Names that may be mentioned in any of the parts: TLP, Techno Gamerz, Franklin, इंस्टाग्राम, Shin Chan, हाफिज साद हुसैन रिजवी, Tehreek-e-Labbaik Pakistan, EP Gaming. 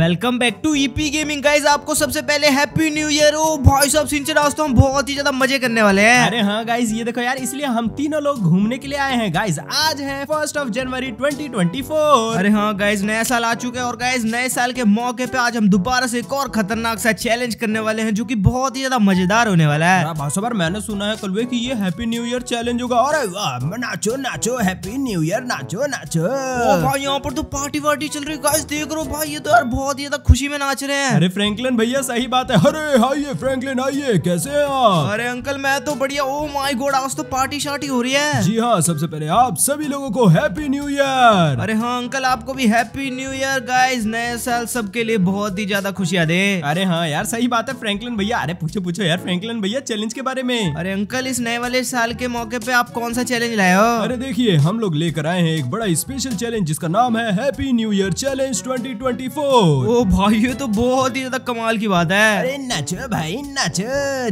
Welcome back to EP gaming guys. आपको सबसे पहले हैप्पी न्यू ईयर। ओ भाई साहब सिंचर आज तो हम बहुत ही ज्यादा मजे करने वाले हैं। अरे हाँ गाइस, ये देखो यार, इसलिए हम तीनों लोग घूमने के लिए आए हैं। गाइस आज है 1 जनवरी 2024। अरे हाँ गाइस, नया साल आ चुका है और गाइस नए साल के मौके पे आज हम दोबारा से एक और खतरनाक सा चैलेंज करने वाले है जो की बहुत ही ज्यादा मजेदार होने वाला है। भाई साहब मैंने सुना है कलवे की ये हैप्पी न्यू ईयर चैलेंज होगा और नाचो नाचो हैप्पी न्यू ईयर नाचो नाचो। भाई यहाँ पर तो पार्टी वार्टी चल रही है गाइस, देख रहे हो भाई, ये तो यार बहुत ज्यादा खुशी में नाच रहे हैं। अरे फ्रैंकलिन भैया सही बात है। अरे हाय फ्रैंकलिन, आइए, कैसे हैं आप? अरे अंकल मैं तो बढ़िया। ओ माय गॉड आज तो पार्टी शार्टी हो रही है। जी हाँ, सबसे पहले आप सभी लोगों को हैप्पी न्यू ईयर। अरे हाँ अंकल आपको भी हैप्पी न्यू ईयर। गाइस नए साल सबके लिए बहुत ही ज्यादा खुशियाँ दे। अरे हाँ यार सही बात है फ्रैंकलिन भैया। अरे पूछो पूछो यार फ्रैंकलिन भैया चैलेंज के बारे में। अरे अंकल इस नए वाले साल के मौके पे आप कौन सा चैलेंज लाए हो? अरे देखिए हम लोग लेकर आए हैं एक बड़ा स्पेशल चैलेंज जिसका नाम है हैप्पी न्यू ईयर चैलेंज 2024। ओ भाई ये तो बहुत ही ज्यादा कमाल की बात है। अरे नाचो भाई नाचो,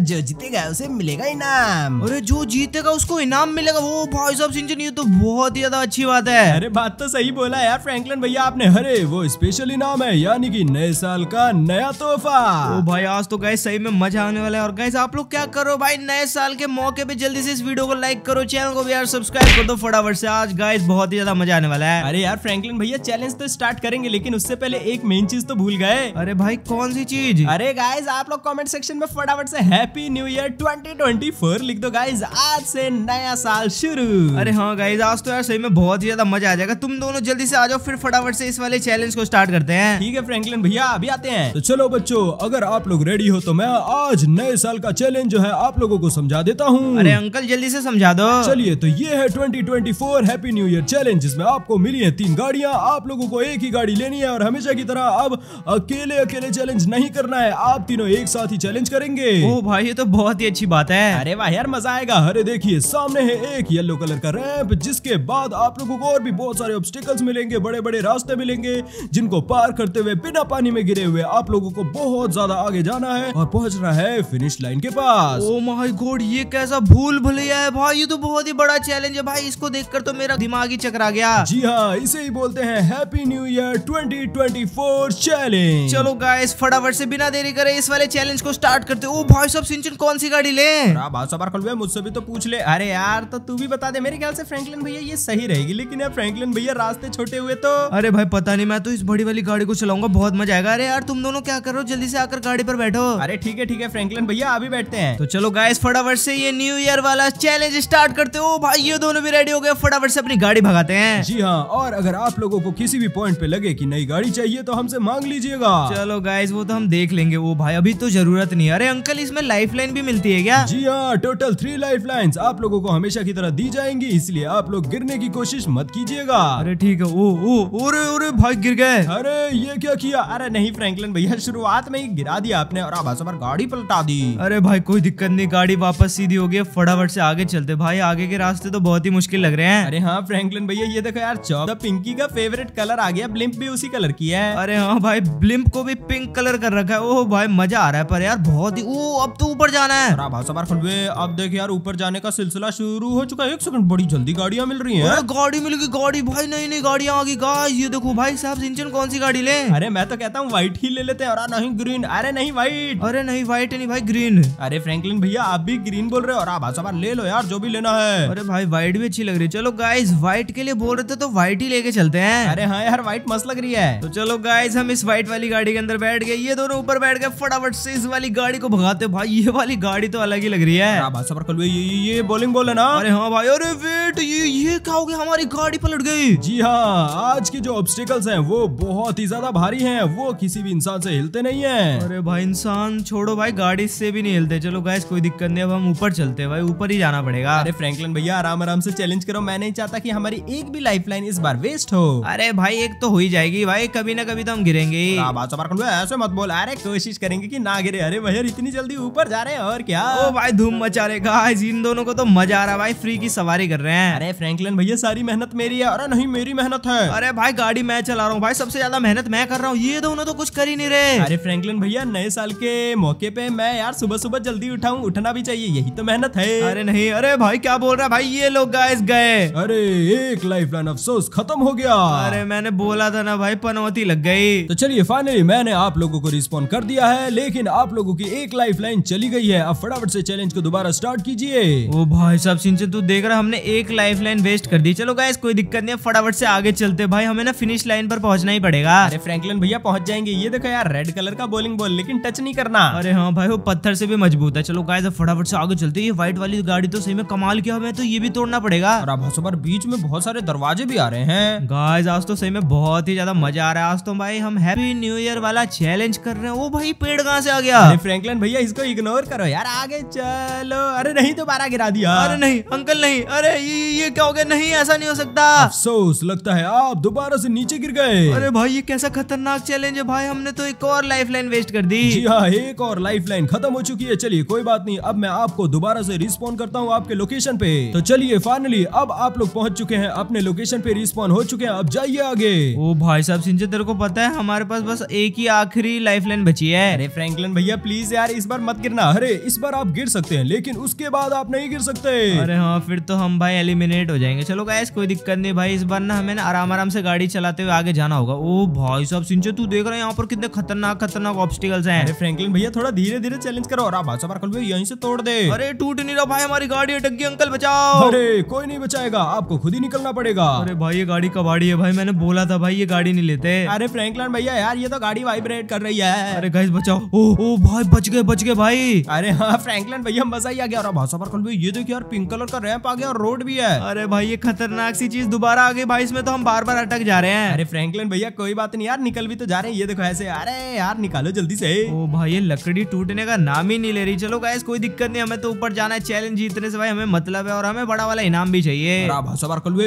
जो जीतेगा उसे मिलेगा इनाम। अरे जो जीतेगा उसको इनाम मिलेगा। वो भाई साहब सिंचन ये तो बहुत ही ज्यादा अच्छी बात है। अरे बात तो सही बोला यार फ्रैंकलिन भैया आपने। अरे वो स्पेशल इनाम है यानी कि नए साल का नया तोहफा। ओ भाई आज तो गाइस सही में मजा आने वाला है। और गाइस आप लोग क्या करो भाई नए साल के मौके पे जल्दी से इस वीडियो को लाइक करो, चैनल को भी यार सब्सक्राइब कर दो फटाफट से। आज गाइस बहुत ही ज्यादा मजा आने वाला है। अरे यार फ्रैंकलिन भैया चैलेंज तो स्टार्ट करेंगे लेकिन उससे पहले एक मेन चीज तो भूल गए। अरे भाई कौन सी चीज? अरे गाइस आप लोग कमेंट सेक्शन में फटाफट से हैप्पी न्यू ईयर 2024 लिख दो। गाइस आज से नया साल शुरू। अरे हाँ गाइस आज तो यार सही में बहुत ही ज्यादा मजा आ जाएगा। तुम दोनों जल्दी से आ जाओ फिर फटाफट से इस वाले चैलेंज को स्टार्ट करते हैं। ठीक है फ्रैंकलिन भैया अभी आते हैं। तो चलो बच्चों अगर आप लोग रेडी हो तो मैं आज नए साल का चैलेंज जो है आप लोगों को समझा देता हूँ। अरे अंकल जल्दी से समझा दो। चलिए तो ये है 2024 हैप्पी न्यू ईयर चैलेंज जिसमें आपको मिली है 3 गाड़ियाँ। आप लोगों को एक ही गाड़ी लेनी है और हमेशा की तरह अब अकेले अकेले चैलेंज नहीं करना है, आप तीनों एक साथ ही चैलेंज करेंगे। ओ भाई ये तो बहुत ही अच्छी बात है। अरे वाह यार मजा आएगा। अरे देखिए सामने है एक येलो कलर का रैंप जिसके बाद आप लोगों को और भी बहुत सारे ऑब्स्टिकल्स मिलेंगे, बड़े बड़े रास्ते मिलेंगे जिनको पार करते हुए बिना पानी में गिरे हुए आप लोगों को बहुत ज्यादा आगे जाना है और पहुँचना है फिनिश लाइन के पास। ओ माय गॉड ये कैसा भूल भुलैया है भाई, ये तो बहुत ही बड़ा चैलेंज है भाई, इसको देख कर तो मेरा दिमाग ही चकरा गया। जी हाँ इसे ही बोलते हैं हैप्पी न्यू ईयर 2024 चैलेंज। चलो गाइस फटाफट से बिना देरी करे इस वाले चैलेंज को स्टार्ट करते। ओ भाई साहब सिंचन कौन सी गाड़ी ले? भाई साहब मुझसे भी तो पूछ ले। अरे यार तो तू भी बता दे। मेरे ख्याल से फ्रैंकलिन भैया ये सही रहेगी लेकिन यार फ्रैंकलिन भैया रास्ते छोटे हुए तो। अरे भाई पता नहीं, मैं तो इस बड़ी वाली गाड़ी को चलाऊंगा, बहुत मजा आएगा। अरे यार तुम दोनों क्या करो जल्दी से आकर गाड़ी पर बैठो। अरे ठीक है फ्रैंकलिन भैया अभी बैठते हैं। तो चलो गाइस फटाफट से ये न्यू ईयर वाला चैलेंज स्टार्ट करते। हो भाई ये दोनों भी रेडी हो गए, फटाफट से अपनी गाड़ी भगाते हैं। जी हाँ और अगर आप लोगों को किसी भी पॉइंट पे लगे की नई गाड़ी चाहिए तो हमसे मांग लीजिएगा। चलो गाइस वो तो हम देख लेंगे, वो भाई अभी तो जरूरत नहीं है। अरे अंकल इसमें लाइफलाइन भी मिलती है क्या? जी हाँ टोटल 3 लाइफलाइंस आप लोगों को हमेशा की तरह दी जाएंगी, इसलिए आप लोग गिरने की कोशिश मत कीजिएगा। अरे ठीक है। ओ भाई गिर गए। अरे ये क्या किया? अरे नहीं फ्रैंकलिन भैया शुरुआत में ही गिरा दिया आपने और आवाज पर गाड़ी पलटा दी। अरे भाई कोई दिक्कत नहीं, गाड़ी वापस सीधी हो गई। फटाफट से आगे चलते भाई, आगे के रास्ते तो बहुत ही मुश्किल लग रहे हैं। अरे हाँ फ्रैंकलिन भैया ये देखो यार 14 पिंकी का फेवरेट कलर आ गया, ब्लिम्प भी उसी कलर की है। अरे हाँ भाई ब्लिम्प को भी पिंक कलर कर रखा है। ओह भाई मजा आ रहा है पर यार बहुत ही। ओ अब तो ऊपर जाना है। अब देखिए यार ऊपर जाने का सिलसिला शुरू हो चुका है। 1 सेकंड बड़ी जल्दी गाड़ियाँ मिल रही हैं। गाड़ी मिल गई, गाड़ी भाई नई गाड़ियाँ आ गई। गाइस ये देखो भाई साहब सिंचन कौन सी गाड़ी ले? अरे मैं तो कहता हूँ व्हाइट ही ले लेते हैं। और नहीं ग्रीन, अरे नहीं व्हाइट, अरे नहीं व्हाइट नहीं भाई ग्रीन। अरे फ्रैंकलिन भैया आप भी ग्रीन बोल रहे हो। और भाई साहब ले लो यार जो भी लेना है। अरे भाई व्हाइट भी अच्छी लग रही है। चलो गाइस व्हाइट के लिए बोल रहे थे तो व्हाइट ही लेके चलते हैं। अरे हाँ यार व्हाइट मस्त लग रही है। तो चलो गाइस हम इस व्हाइट वाली गाड़ी के अंदर बैठ गए, ये दोनों ऊपर बैठ गए। फटाफट से इस वाली गाड़ी को भगाते। भाई ये वाली गाड़ी तो अलग ही लग रही है। ये बॉलिंग बॉल है ना? अरे हाँ भाई। अरे वेट ये क्या हो गया, हमारी गाड़ी पलट गई। जी हाँ आज के जो ऑब्स्टिकल्स हैं वो बहुत ही ज्यादा भारी हैं, वो किसी भी इंसान से हिलते नहीं है। अरे भाई इंसान छोड़ो भाई गाड़ी से भी नहीं हिलते। चलो गाइस कोई दिक्कत नहीं, अब हम ऊपर चलते हैं भाई, ऊपर ही जाना पड़ेगा। अरे फ्रैंकलिन भैया आराम आराम से चैलेंज करो, मैं नहीं चाहता की हमारी एक भी लाइफलाइन इस बार वेस्ट हो। अरे भाई एक तो हो ही जाएगी भाई, कभी ना कभी तो हम गिरेंगे। ऐसे मत बोल, अरे कोशिश करेंगे कि ना गिरे। अरे भैया इतनी जल्दी ऊपर जा रहे हैं और क्या। ओ भाई धूम मचा रहे गाइस, इन दोनों को तो मजा आ रहा है भाई, फ्री की सवारी कर रहे हैं। अरे फ्रैंकलिन भैया सारी मेहनत मेरी है। अरे नहीं मेरी मेहनत है। अरे भाई गाड़ी मैं चला रहा हूँ भाई, सबसे ज्यादा मेहनत मैं कर रहा हूँ, ये दोनों तो कुछ कर ही नहीं रहे। अरे फ्रैंकलिन भैया नए साल के मौके पे मैं यार सुबह सुबह जल्दी उठाऊँ, उठना भी चाहिए, यही तो मेहनत है। अरे नहीं, अरे भाई क्या बोल रहा है भाई, ये लोग गाइस गए। अरे एक लाइफलाइन अफसोस खत्म हो गया। अरे मैंने बोला था ना भाई पनौती लग गई। तो चलिए फाइनली मैंने आप लोगों को रिस्पॉन्ड कर दिया है, लेकिन आप लोगों की एक लाइफ लाइन चली गई है। अब फटाफट से चैलेंज को दोबारा स्टार्ट कीजिए। ओ भाई साहब सिंचे तू देख रहा, हमने एक लाइफ लाइन वेस्ट कर दी। चलो गाइस कोई दिक्कत नहीं है, फटाफट से आगे चलते। भाई हमें ना फिनिश लाइन पर पहुंचना ही पड़ेगा। अरे फ्रैंकलिन भैया पहुंच जाएंगे। ये देखो यार रेड कलर का बॉलिंग बॉल, लेकिन टच नहीं करना। अरे हाँ भाई वो पत्थर से भी मजबूत है। चलो गाइस अब फटाफट से आगे चलते। ये व्हाइट वाली गाड़ी तो सही में कमाल की, हमें तो ये भी तोड़ना पड़ेगा। और अब हर बीच में बहुत सारे दरवाजे भी आ रहे हैं। गाइस आज तो सही में बहुत ही ज्यादा मजा आ रहा है। आज तो भाई हम हैप्पी न्यू ईयर वाला चैलेंज कर रहे हैं। वो भाई पेड़ कहाँ से आ गया? अरे फ्रैंकलिन भैया इसको इग्नोर करो यार, आगे चलो। अरे नहीं दोबारा गिरा दिया। अरे नहीं अंकल नहीं। अरे ये क्या हो गया? नहीं ऐसा नहीं हो सकता। अफसोस लगता है आप दोबारा से नीचे गिर गए। अरे भाई ये कैसा खतरनाक चैलेंज है भाई, हमने तो एक और लाइफ लाइन वेस्ट कर दी। जी हाँ एक और लाइफ लाइन खत्म हो चुकी है। चलिए कोई बात नहीं, अब मैं आपको दोबारा से रिस्पॉन्ड करता हूँ आपके लोकेशन पे। तो चलिए फाइनली अब आप लोग पहुंच चुके हैं अपने लोकेशन पे, रिस्पॉन हो चुके हैं। अब जाइए आगे। ओ भाई साहब सिंचे तेरे को पता है हमारे पास बस एक ही आखिरी लाइफलाइन बची है। अरे फ्रैंकलिन भैया प्लीज यार इस बार मत गिरना। अरे इस बार आप गिर सकते हैं, लेकिन उसके बाद आप नहीं गिर सकते। अरे हाँ फिर तो हम भाई एलिमिनेट हो जाएंगे। चलो गाइस कोई दिक्कत नहीं भाई, इस बार ना हमें आराम आराम से गाड़ी चलाते हुए आगे जाना होगा। ओ भाई साहब सिंचे तू देख रहे हैं यहाँ पर कितने खतरनाक खतरनाक ऑब्स्टिकल्स हैं। अरे फ्रैंकलिन भैया थोड़ा धीरे धीरे चैलेंज करो। और आप यहीं से तोड़ दे। अरे टूट नहीं रहा भाई, हमारी गाड़ी अटक गई। अंकल बचाओ। अरे कोई नहीं बचाएगा, आपको खुद ही निकलना पड़ेगा। अरे भाई ये गाड़ी कबाड़ी है भाई, मैंने बोला था भाई ये गाड़ी नहीं लेते। अरे फ्रैंकलिन भैया यार ये तो गाड़ी वाइब्रेट कर रही है। अरे गाइस बचाओ। ओ भाई बच गए भाई। अरे हाँ फ्रैंकलिन भैया मजा ही आ गया। और भाषा पर ये देखिए यार पिंक कलर का रैंप आ गया और रोड भी है। अरे भाई ये खतरनाक सी चीज दोबारा आ गई भाई, इसमें तो हम बार बार अटक जा रहे हैं। अरे फ्रैंकलिन भैया कोई बात नहीं यार, निकल भी तो जा रहे हैं। ये देखो ऐसे। अरे यार निकालो जल्दी से। ओ भाई ये लकड़ी टूटने का नाम ही नहीं ले रही। चलो गाइस कोई दिक्कत नहीं, हमें तो ऊपर जाना है। चैलेंज जीतने से भाई हमें मतलब है, और हमें बड़ा वाला इनाम भी चाहिए।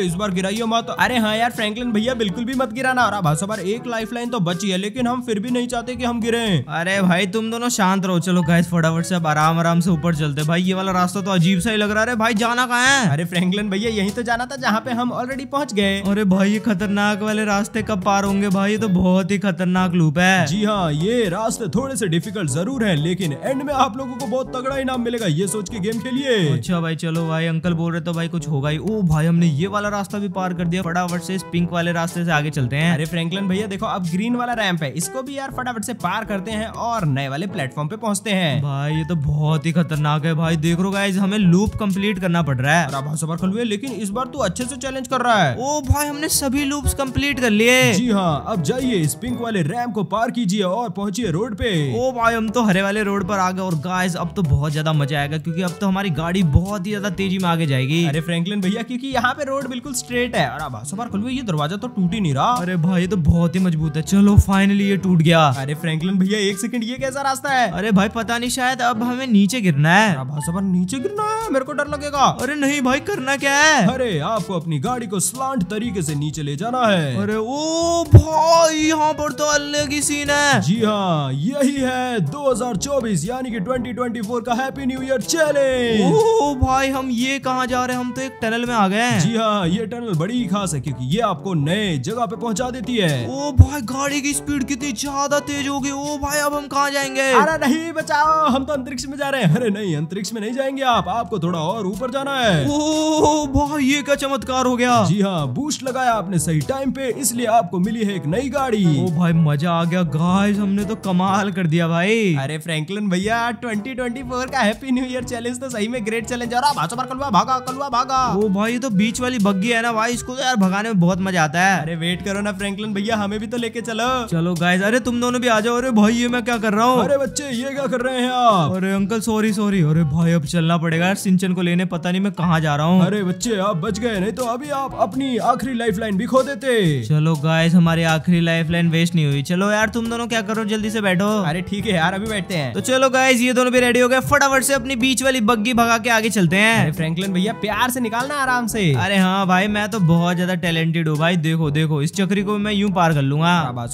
इस बार गिराइयो मत। अरे हाँ यार फ्रैंकलिन भैया बिल्कुल भी मत गिराना। और भाई साहब एक लाइफलाइन तो बची है, लेकिन हम फिर भी नहीं चाहते कि हम गिरें। अरे भाई तुम दोनों शांत रहो। चलो गाइस फटाफट से अब आराम आराम से ऊपर चलते। भाई ये वाला रास्ता तो अजीब सा ही लग रहा है। भाई जाना कहाँ है? अरे फ्रैंकलिन भैया यही तो जाना था जहाँ पे हम ऑलरेडी पहुँच गए। अरे भाई ये खतरनाक वाले रास्ते कब पार होंगे भाई, ये तो बहुत ही खतरनाक लूप है। जी हाँ ये रास्ते थोड़े से डिफिकल्ट जरूर है, लेकिन एंड में आप लोगों को बहुत तगड़ा इनाम मिलेगा। ये सोच के गेम खेलिए। अच्छा भाई चलो भाई, अंकल बोल रहे तो भाई कुछ होगा ही। ओ भाई हमने ये वाला रास्ता भी पार कर दिया। फटाफट से इस पिंक वाले रास्ते से आगे चलते हैं। अरे फ्रैंकलिन भैया देखो अब ग्रीन वाला रैंप है, इसको भी यार फटाफट से पार करते हैं और नए वाले प्लेटफॉर्म पे पहुंचते हैं। भाई ये तो बहुत ही खतरनाक है भाई, देख रहे हो गाइस हमें लूप कंप्लीट करना पड़ रहा है। और भाषा पर लेकिन इस बार तू अच्छे से चैलेंज कर रहा है। ओ भाई हमने सभी लूप्स कंप्लीट कर लिए। जी हाँ अब जाइए इस पिंक वाले रैंप को पार कीजिए और पहुंचिए रोड पे। ओ भाई हम तो हरे वाले रोड पर आ गए। और गाइस अब तो बहुत ज्यादा मजा आएगा, क्योंकि अब तो हमारी गाड़ी बहुत ही ज्यादा तेजी में आगे जाएगी। अरे फ्रैंकलिन भैया क्योंकि यहाँ पे रोड बिल्कुल स्ट्रेट है। और भाषा पर ये दरवाजा तो टूट ही नहीं रहा। अरे भाई ये तो बहुत ही मजबूत है। चलो फाइनली ये टूट गया। अरे फ्रैंकलिन भैया एक सेकंड, ये कैसा रास्ता है? अरे भाई पता नहीं, शायद अब हमें नीचे गिरना है। अब भाई नीचे गिरना है, मेरे को डर लगेगा। अरे नहीं भाई करना क्या है? अरे आपको अपनी गाड़ी को स्लांट तरीके से नीचे ले जाना है। अरे ओ भाई यहाँ पर तो अलग ही सीन है। जी हाँ यही है 2024 यानी की 2024 का हैप्पी न्यू ईयर चैलेंज। ओ भाई हम ये कहाँ जा रहे हैं? हम तो एक टनल में आ गए। जी हाँ ये टनल बड़ी खास है, क्योंकि ये आपको नए जगह पे पहुँचा देती है। ओ भाई गाड़ी की स्पीड कितनी ज्यादा तेज होगी। ओ भाई अब हम कहाँ जाएंगे? अरे नहीं बचाओ, हम तो अंतरिक्ष में जा रहे हैं। अरे नहीं अंतरिक्ष में नहीं जाएंगे आप, आपको थोड़ा और ऊपर जाना है। ओ भाई ये क्या चमत्कार हो गया। जी हाँ बूस्ट लगाया आपने सही टाइम पे, इसलिए आपको मिली है एक नई गाड़ी। ओ भाई मजा आ गया गाइस, हमने तो कमाल कर दिया भाई। अरे फ्रैंकलिन भैया 2024 का हैप्पी न्यू ईयर चैलेंज तो सही में ग्रेट चैलेंज। भागा। ओ भाई तो बीच वाली बग्गी है ना भाई, इसको यार भगाने में बहुत मजा आता है। अरे वेट करो ना फ्रैंकलिन भैया, हमें भी तो लेके चलो। चलो गाइस अरे तुम दोनों भी आ जाओ। अरे भाई ये मैं क्या कर रहा हूँ? अरे बच्चे ये क्या कर रहे हैं आप? अरे अंकल सॉरी। अरे भाई अब चलना पड़ेगा यार, सिंचन को लेने पता नहीं मैं कहाँ जा रहा हूँ। अरे बच्चे आप बच गए, नहीं तो अभी आप अपनी आखिरी लाइफलाइन भी खो देते। चलो गाइस हमारी आखिरी लाइफलाइन वेस्ट नहीं हुई। चलो यार तुम दोनों क्या करो, जल्दी से बैठो। अरे ठीक है यार अभी बैठते हैं। तो चलो गाइस ये दोनों भी रेडी हो गए, फटाफट से अपनी बीच वाली बग्गी भगा के आगे चलते हैं। फ्रैंकलिन भैया प्यार से निकालना आराम से। अरे हाँ भाई मैं तो बहुत ज्यादा टैलेंटेड हूँ भाई, देखो इस चक्री को मैं यूं पार कर लूंगा।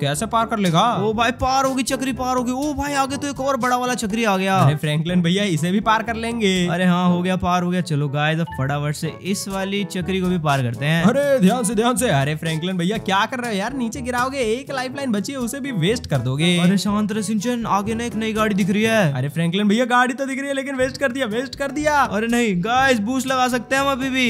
कैसे पार कर लेगा? ओ भाई पार होगी चक्री, पार होगी। ओ भाई आगे तो एक और बड़ा वाला चक्री आ गया। अरे फ्रैंकलिन भैया इसे भी पार कर लेंगे। अरे हाँ हो गया पार हो गया। चलो गाइस अब फटाफट से इस वाली चक्री को भी पार करते हैं। अरे ध्यान से। अरे फ्रैंकलिन भैया क्या कर रहे हो यार, नीचे गिराओगे, एक लाइफ लाइन बची है उसे भी वेस्ट कर दोगे। अरे शांत रह सिंचन, आगे ना एक नई गाड़ी दिख रही है। अरे फ्रैंकलिन भैया गाड़ी तो दिख रही है, लेकिन वेस्ट कर दिया। अरे नहीं गाइस बूस्ट लगा सकते हैं हम अभी भी।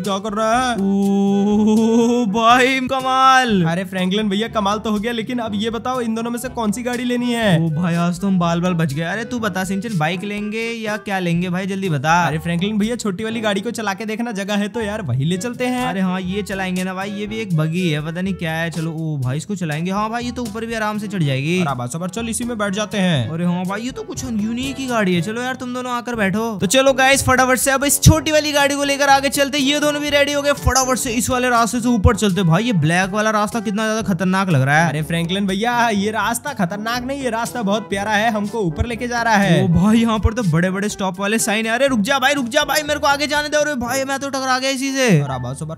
क्या कर रहा है? ओ भाई कमाल। अरे फ्रैंकलिन भैया कमाल तो हो गया, लेकिन अब ये बताओ इन दोनों में से कौन सी गाड़ी लेनी है? ओ भाई आज तो हम बाल बाल बच गए। अरे तू बता सिंचन, बाइक लेंगे या क्या लेंगे भाई, जल्दी बता। अरे फ्रैंकलिन भैया छोटी वाली गाड़ी को चला के देखना, जगह है तो यार वही ले चलते हैं। अरे हाँ ये चलाएंगे ना भाई, ये भी एक बगी है पता नहीं क्या है। चलो ओ भाई इसको चलाएंगे। हाँ भाई ये तो ऊपर भी आराम से चढ़ जाएगी। चल इसी में बैठ जाते हैं। अरे हाँ भाई ये तो कुछ यूनिक ही गाड़ी है। चलो यार तुम दोनों आकर बैठो। तो चलो गाइस फटाफट से अब इस छोटी वाली गाड़ी को लेकर आगे चलते। ये दोनों भी रेडी हो गए, फटाफट से इस वाले रास्ते से ऊपर चलते। भाई ये ब्लैक वाला रास्ता कितना ज्यादा खतरनाक लग रहा है। अरे फ्रैंकलिन भैया ये रास्ता खतरनाक नहीं, ये रास्ता बहुत प्यारा है, हमको ऊपर लेके जा रहा है। ओ भाई यहाँ पर तो बड़े बड़े स्टॉप वाले साइन है। अरे रुक जा भाई मेरे को आगे जाने दे। अरे भाई मैं तो टकरा गया इसी से।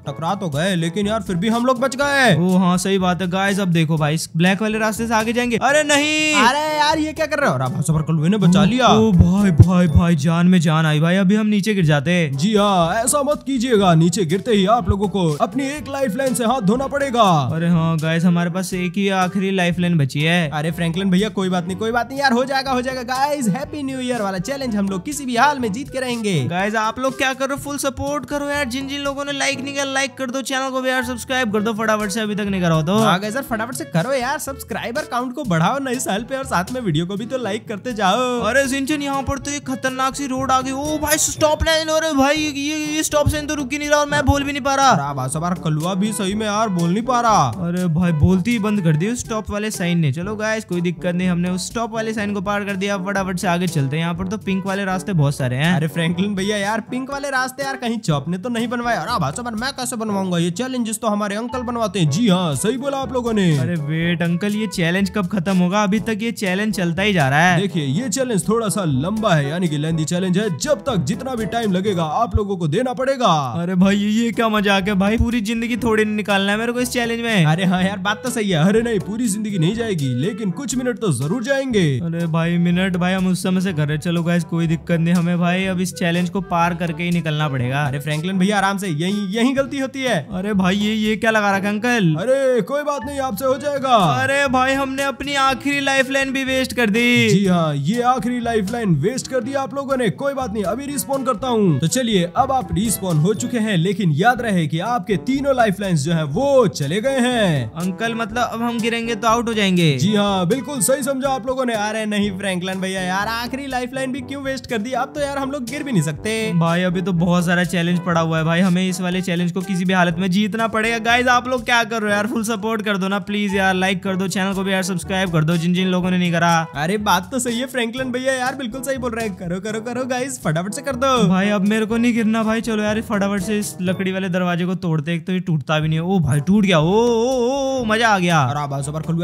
टकरा तो गए लेकिन यार फिर भी हम लोग बच गए। ओ हाँ सही बात है गाइस। अब देखो भाई इस ब्लैक वाले रास्ते से आगे जाएंगे। अरे नहीं, अरे यार ये क्या कर रहे हो? भाई कलवे ने बचा लिया। ओ भाई भाई भाई जान में जान आई भाई, अभी हम नीचे गिर जाते। जी हाँ ऐसा मत कीजिएगा, नीचे गिरते ही आप लोगों को अपनी एक लाइफलाइन से हाथ धोना पड़ेगा। अरे हाँ गाइस हमारे पास एक ही आखिरी लाइफलाइन बची है। अरे फ्रैंकलिन भैया कोई बात नहीं यार, हो जाएगा गाइस। हैप्पी न्यू ईयर वाला चैलेंज हम लोग किसी भी हाल में जीत के रहेंगे। गाइस आप लोग क्या करो, फुल सपोर्ट करो यार। जिन जिन लोगों ने लाइक नहीं किया लाइक कर दो, चैनल को भी यार सब्सक्राइब कर दो फटाफट से, अभी तक नहीं करो तो। हाँ गाइस यार फटाफट से करो यार, सब्सक्राइबर काउंट को बढ़ाओ नई साल पे, और साथ में वीडियो को भी तो लाइक करते जाओ। अरे सिंचन यहाँ पर तो एक खतरनाक सी रोड आ गई। ओ भाई स्टॉप लाइन। अरे भाई ये स्टॉप लाइन तो रुक ही नहीं रहा, और मैं बोल भी नहीं पा रहा। भाई कलवा भी सही में यार बोल नहीं पा रहा। अरे भाई बोलती ही बंद कर दी उस स्टॉप वाले साइन ने। चलो गाइस कोई दिक्कत नहीं, हमने उस स्टॉप वाले साइन को पार कर दिया, फटाफट से आगे चलते हैं। यहाँ पर तो पिंक वाले रास्ते बहुत सारे हैं। अरे फ्रैंकलिन भैया यार पिंक वाले रास्ते यार कहीं चॉप ने तो नहीं बनवाया? मैं कैसे बनवाऊंगा ये चैलेंज, तो हमारे अंकल बनवाते हैं। जी हाँ सही बोला आप लोगों ने। अरे वेट अंकल ये चैलेंज कब खत्म होगा? अभी तक ये चैलेंज चलता ही जा रहा है। देखिए ये चैलेंज थोड़ा सा लंबा है, यानी कि लेंथी चैलेंज है। जब तक जितना भी टाइम लगेगा आप लोगों को देना पड़ेगा। अरे भाई ये क्या मजाक है भाई, पूरी जिंदगी थोड़ी निकालना है मेरे को इस चैलेंज में। अरे हाँ यार बात तो सही है। अरे नहीं पूरी जिंदगी नहीं जाएगी, लेकिन कुछ मिनट तो जरूर जाएंगे। अरे भाई मिनट भाई हम उस समय से कर रहे। चलो गाइस कोई दिक्कत नहीं, हमें भाई अब इस चैलेंज को पार करके ही निकलना पड़ेगा। अरे फ्रैंकलिन भैया आराम से, यही गलती होती है। अरे भाई ये क्या लगा रखा अंकल? अरे कोई बात नहीं आपसे हो जाएगा। अरे भाई हमने अपनी आखिरी लाइफ लाइन भी वेस्ट कर दी। जी हाँ ये आखिरी लाइफ लाइन वेस्ट कर दी आप लोगों ने। कोई बात नहीं अभी रिस्पॉन करता हूँ। तो चलिए अब आप रिस्पॉन हो चुके हैं, लेकिन याद रहे कि आपके तीनों लाइफलाइंस जो हैं वो चले गए हैं। अंकल मतलब अब हम गिरेंगे तो आउट हो जाएंगे? जी हाँ बिल्कुल सही समझा आप लोगों ने। अरे नहीं फ्रैंकलिन भैया यार आखिरी लाइफलाइन भी क्यों वेस्ट कर दी, अब तो यार हम लोग गिर भी नहीं सकते। भाई अभी तो बहुत सारा चैलेंज पड़ा हुआ है भाई, हमें इस वाले चैलेंज को किसी भी हालत में जीतना पड़ेगा। गाइज आप लोग क्या कर रहे हो यार, फुल सपोर्ट कर दो ना प्लीज यार, लाइक कर दो, चैनल को भी यार सब्सक्राइब कर दो जिन जिन लोगों ने नहीं करा। अरे बात तो सही है फ्रैंकलिन भैया यार, बिल्कुल सही बोल रहे हैं। करो करो करो गाइज फटाफट से कर दो। भाई अब मेरे को नहीं गिरना भाई। चलो यार फटाफट से इस लकड़ी वाले दरवाजे को तोड़ते, एक तो ये टूटता भी नहीं है। ओ भाई टूट गया। ओ, ओ, ओ, ओ मजा आ गया।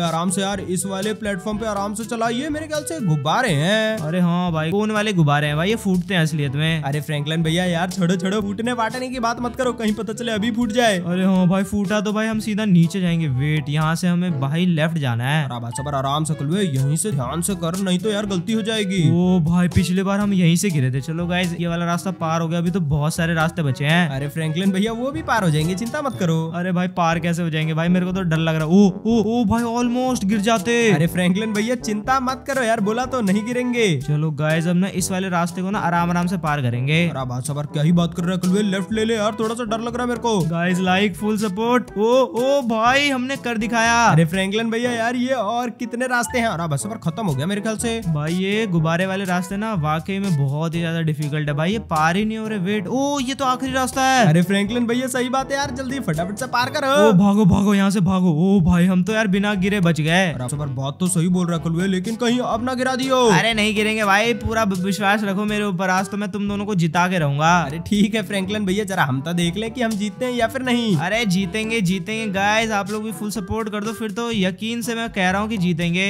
आराम से यार इस वाले प्लेटफॉर्म पे आराम से चला। ये मेरे ख्याल से गुब्बारे हैं। अरे हाँ भाई कौन वाले गुब्बारे हैं भाई, ये फूटते हैं असलियत में। अरे फ्रैंकलिन भैया यार छोड़ो छोड़ो, फूटने फाटने की बात मत करो, कहीं पता चले अभी फूट जाए। अरे हाँ भाई फूटा तो भाई हम सीधा नीचे जाएंगे। वेट यहाँ से हमें भाई लेफ्ट जाना है। आराम से खुलवे, यहीं से ध्यान से कर नहीं तो यार गलती हो जाएगी। ओ भाई पिछले बार हम यहीं से गिरे थे। चलो गाइस ये वाला रास्ता पार हो गया, अभी तो बहुत सारे रास्ते बचे हैं। अरे फ्रैंकलिन भैया वो भी पार हो जाएंगे, चिंता मत करो। अरे भाई पार कैसे हो जाएंगे भाई, मेरे को तो डर लग रहा है। ओ ओ ओ भाई ऑलमोस्ट गिर जाते। अरे फ्रैंकलिन भैया चिंता मत करो यार, बोला तो नहीं गिरेंगे। चलो गाइस अब ना इस वाले रास्ते को ना आराम आराम से पार करेंगे। क्या ही बात कर रहा है कलवे, लेफ्ट ले ले यार, थोड़ा सा डर लग रहा है मेरे को। Guys like full support. ओ ओ भाई हमने कर दिखाया। अरे फ्रैंकलिन भैया यार ये और कितने रास्ते हैं? अरे बस पर खत्म हो गया मेरे ख्याल से। भाई ये गुब्बारे वाले रास्ते ना वाकई में बहुत ही ज्यादा डिफिकल्ट है भाई, ये पार ही नहीं हो रहे। वेट ओ ये तो आखिरी रास्ता है। अरे फ्रैंकलिन भैया सही बात है यार, जल्दी फटाफट से पार करो। ओ भागो भागो यहाँ से भागो। ओ भाई हम तो यार बिना गिरे बच गए। बात तो सही बोल रहा कलवे, लेकिन कहीं अब ना गिरा दियो। अरे नहीं गिरेंगे भाई, पूरा विश्वास रखो मेरे ऊपर, आज तो मैं तुम दोनों को जिता के रहूंगा। अरे ठीक है फ्रैंकलिन भैया जरा हम तो देख ले कि हम जीतते हैं या फिर नहीं। अरे जीतेंगे जीतेंगे गाइस, आप लोग भी फुल सपोर्ट कर दो, फिर तो यकीन से मैं कह रहा हूँ की जीतेंगे।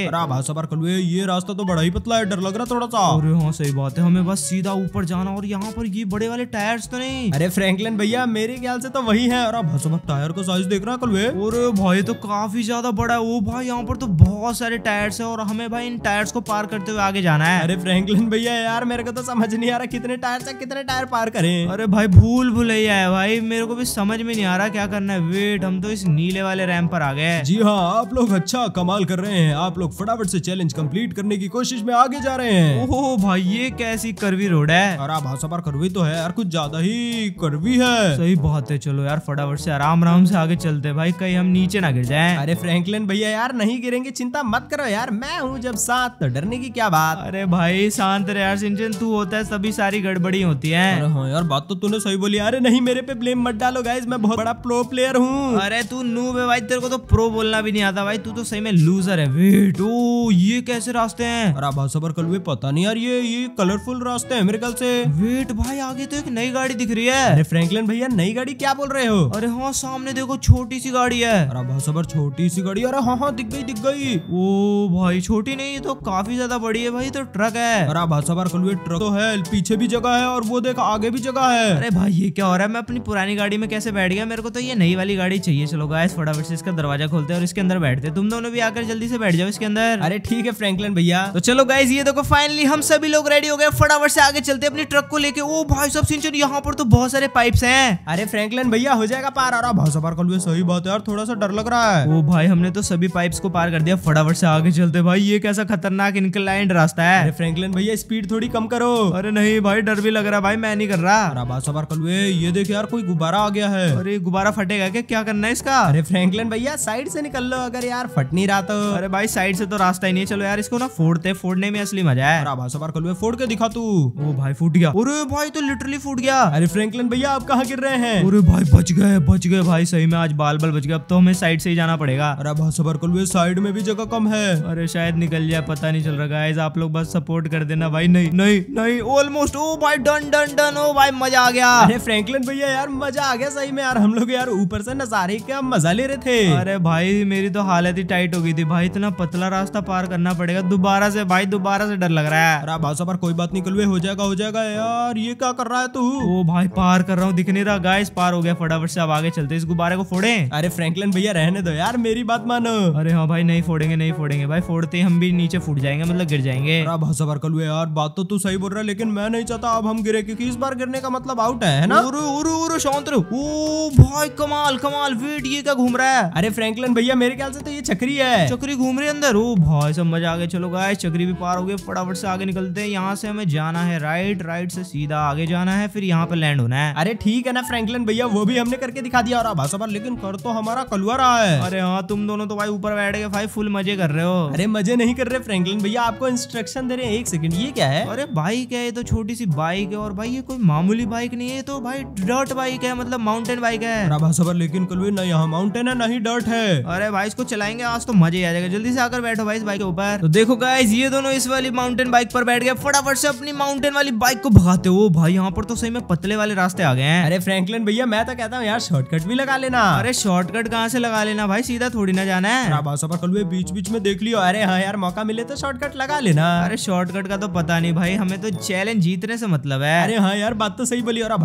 कलवे ये रास्ता तो बड़ा ही पतला है, डर लग रहा थोड़ा सा। अरे हाँ सही बात है, हमें बस सीधा ऊपर जाना। और यहाँ पर ये बड़े वाले टायर्स तो नहीं? अरे फ्रैंकलिन भैया मेरे ख्याल से तो वही है। और टायर का साइज देख रहा है कलवे, अरे भाई तो काफी ज्यादा बड़ा है। ओ भाई यहाँ पर तो बहुत सारे टायर्स है, और हमें भाई इन टायर्स को पार करते हुए आगे जाना है। अरे फ्रैंकलिन भैया यार मेरे को तो समझ नहीं आ रहा कितने टायर्स है, कितने टायर पार करें। अरे भाई भूल भुलैया है भाई, मेरे को भी समझ में नहीं आ रहा क्या करना है। वेट हम तो इस नीले वाले रैंप पर आ गए। जी हाँ आप लोग अच्छा कमाल कर रहे हैं, आप लोग फटाफट से चैलेंज कंप्लीट करने की कोशिश में आगे जा रहे हैं। ओहो भाई ये कैसी करवी रोड है? अरे भाषा पर करवी तो है यार, कुछ ज्यादा ही करवी है। सही बात है, चलो यार फटाफट से आराम आराम से आगे चलते हैं भाई, कहीं हम नीचे ना गिर जाए। अरे फ्रैंकलिन भैया यार नहीं गिरेंगे, चिंता मत करो यार, मैं हूँ जब साथ, तो डरने की क्या बात। अरे भाई शांत रह यार, सिंचन तू होता है सभी सारी गड़बड़ी होती है। अरे हाँ यार बात तो तूने सही बोली। अरे नहीं मेरे पे ब्लेम मत डालो गाइस, मैं बहुत बड़ा प्रो प्लेयर हूँ। अरे तू नूब है भाई, तेरे को तो प्रो बोलना भी नहीं आता भाई, तू तो सही में लूजर है। वेट ओ ये कैसे रास्ते हैं? अरे भाई सबर कर लो, पता नहीं यार ये कलरफुल रास्ते है मेरे ख्याल से। वेट भाई आगे तो एक नई गाड़ी दिख रही है। अरे फ्रैंकलिन भैया नई गाड़ी क्या बोल रहे हो? अरे हाँ सामने देखो छोटी सी गाड़ी है। अरे भाई सबर छोटी सी गाड़ी, अरे हाँ हाँ दिख गई दिख गई। ओ भाई छोटी नहीं है तो काफी ज्यादा बड़ी है भाई, तो ट्रक है। अरे भाई सबर कर लो, ट्रक तो है, पीछे भी जगह है और वो देखो आगे भी जगह है। अरे भाई ये क्या हो रहा है, मैं अपनी पुरानी गाड़ी में कैसे बैठ गया, मेरे को तो ये नई वाली गाड़ी चाहिए। चलो गाइस फटाफट से इसका दरवाजा खोलते हैं और इसके अंदर बैठते हैं, तुम दोनों भी आकर जल्दी से बैठ जाओ इसके अंदर। अरे ठीक है फ्रैंकलिन भैया। तो चलो गाइस ये देखो फाइनली हम सभी लोग रेडी हो गए, फटाफट से आगे चलते हैं अपनी ट्रक को लेके। ओ भाई साहब सिंचन यहाँ पर तो बहुत सारे पाइप्स हैं। अरे फ्रैंकलिन भैया हो जाएगा पार। अरे भाई साहब कर लो, सही बात है यार थोड़ा सा डर लग रहा है। ओ भाई हमने तो सभी पाइप्स को पार कर दिया, फटाफट से आगे चलते। भाई ये कैसा खतरनाक इंक्लाइंड रास्ता है। अरे फ्रैंकलिन भैया स्पीड थोड़ी कम करो। अरे नहीं भाई डर भी लग रहा है भाई, मैं नहीं कर रहा। अरे भाई साहब कर लो, ये देखिए यार कोई गुब्बारा आ गया है। अरे गुब्बारा फटेगा क्या करना है इसका? अरे फ्रैंकलिन भैया साइड से निकल लो अगर यार फट नहीं रहा तो। अरे भाई साइड से तो रास्ता ही नहीं है, चलो यार इसको ना फोड़ते, फोड़ने में असली मजा है। अरे फोड़ के दिखा तू। ओ भाई फूट गया। अरे भाई तो लिटरली फूट गया। अरे फ्रैंकलिन भैया आप कहाँ गिर रहे हैं? अरे भाई बच गए भाई, सही में आज बाल बाल बच गए, अब तो हमें साइड से ही जाना पड़ेगा। अरे भाई सबर कर लो, साइड में भी जगह कम है। अरे शायद निकल जाए, पता नहीं चल रहा गाइस, आप लोग बस सपोर्ट कर देना भाई। नहीं नहीं नहीं ऑलमोस्ट। ओ भाई डन डन डन। ओ भाई मजा आ गया। अरे फ्रैंकलिन भैया यार मजा आ गया सही में यार, हम लोग यार ऊपर से नजारे क्या मजा ले रहे थे। अरे भाई मेरी तो हालत ही टाइट हो गई थी भाई, इतना पतला रास्ता पार करना पड़ेगा दोबारा से भाई, दोबारा से डर लग रहा है। अरे भाई साहब कोई बात नहीं, कल हो जाएगा यार, ये क्या कर रहा है तू? ओ भाई पार कर रहा हूँ, दिख नहीं रहा गाइस, पार हो गया। फटाफट से अब आगे चलते, इस गुब्बारे को फोड़े। अरे फ्रैंकलिन भैया रहने दो यार, मेरी बात मानो। अरे हाँ भाई नहीं फोड़ेंगे भाई, फोड़ते हम भी नीचे फूट जाएंगे, मतलब गिर जाएंगे। अरे भाई साहब कल यार बात तो तू सही बोल रहा है, लेकिन मैं नहीं चाहता अब हम गिरे, क्योंकि इस बार गिरने का मतलब आउट है ना। शांत रहो। ओ भाई कमाल। वेट ये क्या घूम रहा है? अरे फ्रैंकलिन भैया मेरे ख्याल से तो ये चक्री है, चक्री घूम रही है अंदर। ओ भाई सब मजा आ गया। चलो गाइस चक्री भी पार हो गए, फटाफट से आगे निकलते हैं। यहाँ से हमें जाना है राइट से सीधा आगे जाना है, फिर यहाँ पे लैंड होना है। अरे ठीक है ना फ्रैंकलिन भैया, वो भी हमने करके दिखा दिया। और भाषा पर लेकिन कर तो हमारा कलुआ रहा है। अरे हाँ तुम दोनों तो भाई ऊपर बैठ के भाई फुल मजे कर रहे हो। अरे मजे नहीं कर रहे फ्रैंकलिन भैया, आपको इंस्ट्रक्शन दे रहे हैं। एक सेकंड ये क्या है? अरे बाइक है, ये तो छोटी सी बाइक है, और भाई ये कोई मामूली बाइक नहीं है, तो भाई डर्ट बाइक है, मतलब माउंटेन बाइक है। लेकिन कलुए ना यहाँ माउंटेन है ना ही डर्ट है। अरे भाई इसको चलाएंगे आज तो मजे आ जाएगा। जल्दी से आकर बैठो भाई इस बाइक के ऊपर। तो देखो गाइस ये दोनों इस वाली माउंटेन बाइक पर बैठ गए, फटाफट से अपनी माउंटेन वाली बाइक को भगाते हो। भाई यहाँ पर तो सही में पतले वाले रास्ते आ गए हैं। अरे फ्रैंकलिन भैया मैं तो कहता हूँ यार शॉर्टकट भी लगा लेना। अरे शॉर्टकट कहाँ से लगा लेना भाई, सीधा थोड़ी ना जाना है, बीच बीच में देख लियो। अरे हाँ यार मौका मिले तो शॉर्टकट लगा लेना। अरे शॉर्टकट का तो पता नहीं भाई, हमें तो चैलेंज जीतने से मतलब है। अरे हाँ यार बात तो सही बोली। और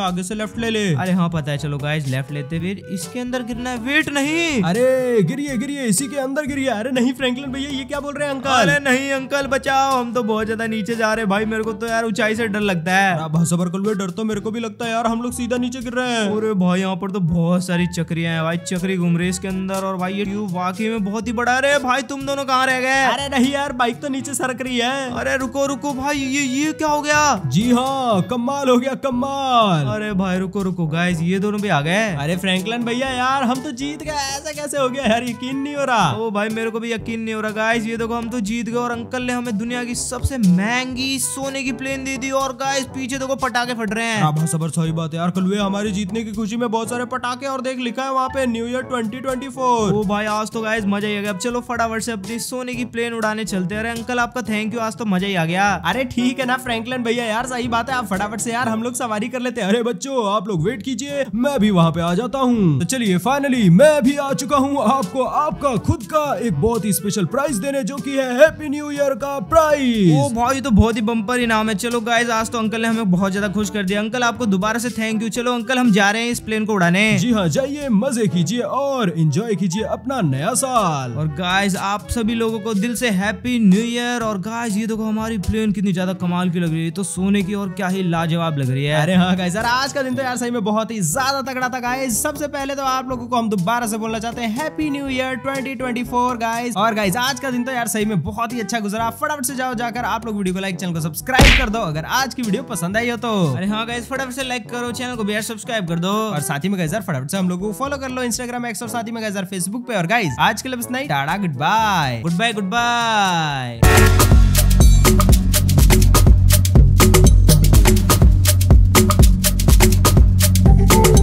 आगे से लेफ्ट ले ले। अरे हाँ पता है, चलो गाइस लेफ्ट लेते, फिर इसके अंदर गिरना है। वेट नहीं, अरे गिरिए इसी के अंदर गिरिए। अरे नहीं फ्रैंकलिन भैया ये क्या बोल रहे हैं अंकल? अरे नहीं अंकल बचाओ, हम तो बहुत ज्यादा नीचे जा रहे भाई, मेरे को तो यार ऊंचाई से डर लगता है। सबर कर लो, डर तो मेरे को भी लगता है यार, हम लोग सीधा नीचे गिर रहे हैं। अरे भाई यहाँ पर तो बहुत सारी चक्रियां हैं भाई, चक्री घूम रही है इसके अंदर, और भाई ये ट्यूब वाकई में बहुत ही बड़ा। अरे भाई तुम दोनों कहाँ रह गए? अरे नहीं यार बाइक तो नीचे सरक रही है। अरे रुको भाई ये क्या हो गया? जी हाँ कमाल हो गया कमाल। अरे भाई रुको गाइस ये दोनों भी आ गए। अरे फ्रैंकलिन भैया यार हम तो जीत गए, ऐसा कैसे हो गया यार, यकीन नहीं हो रहा। ओ भाई मेरे को भी यकीन नहीं हो रहा गाइस, ये देखो हम तो जीत गए, और अंकल ने हमें दुनिया की सबसे महंगी सोने की प्लेन दे दी, और गाइस पीछे देखो पटाखे फट रहे हैं। सबर सही बात है यार, कल हमारी जीतने की खुशी में बहुत सारे पटाखे, और देख लिखा है वहाँ पे न्यू ईयर 2024। ओ भाई आज तो गाइस मजा ही आ गया। अब चलो फटाफट से अपनी सोने की प्लेन उड़ाने चलते हैं। अरे अंकल आपका थैंक यू, आज तो मजा ही आ गया। अरे ठीक है ना फ्रैंकलिन भैया यार सही बात है, आप फटाफट से यार हम लोग सवारी कर लेते हैं। अरे बच्चों आप लोग वेट कीजिए, मैं भी वहाँ पे आ जाता हूँ। तो चलिए फाइनली मैं भी आ चुका हूँ, आपको आपका खुद का एक बहुत ही स्पेशल प्राइज देने, जो की है हैप्पी न्यू ईयर का प्राइज। ओ भाई तो बहुत ही बम्पर इनाम है। चलो गाइज आज तो अंकल ने हमें बहुत ज्यादा खुश कर दिया। अंकल आपको दोबारा से थैंक यू। चलो अंकल हम जा रहे हैं इस प्लेन को उड़ाने। जी हाँ जाइए, मजे कीजिए और एंजॉय कीजिए अपना नया साल। और गाइस आप सभी लोगों को दिल से हैप्पी न्यू ईयर। और गाइस ये देखो हमारी प्लेन कितनी ज्यादा कमाल की लग रही है, तो सोने की और क्या ही लाजवाब लग रही है। अरे हाँ गाइस यार आज का दिन तो यार सही में बहुत ही ज्यादा तगड़ा था गाइस। सबसे पहले तो आप लोगों को हम दोबारा से बोलना चाहते हैं हैप्पी न्यू ईयर 2024 गाइस। और गाइस आज का दिन तो यार सही में बहुत ही अच्छा गुजरा। फटाफट से जाओ जाकर आप लोग वीडियो को लाइक, चैनल को सब्सक्राइब कर दो अगर आज की वीडियो पसंद आई हो तो। अरे हाँ गाइस फटाफट से लाइक करो, चैनल को भी यार सब्सक्राइब कर दो, और साथ ही में गाइस यार फटाफट से हम लोगों को फॉलो कर लो इंस्टाग्राम मैक्स और साथ ही में गाइस यार फेसबुक पे। और गाइस आज के लिए बस नहीं, tata, good bye good bye good bye.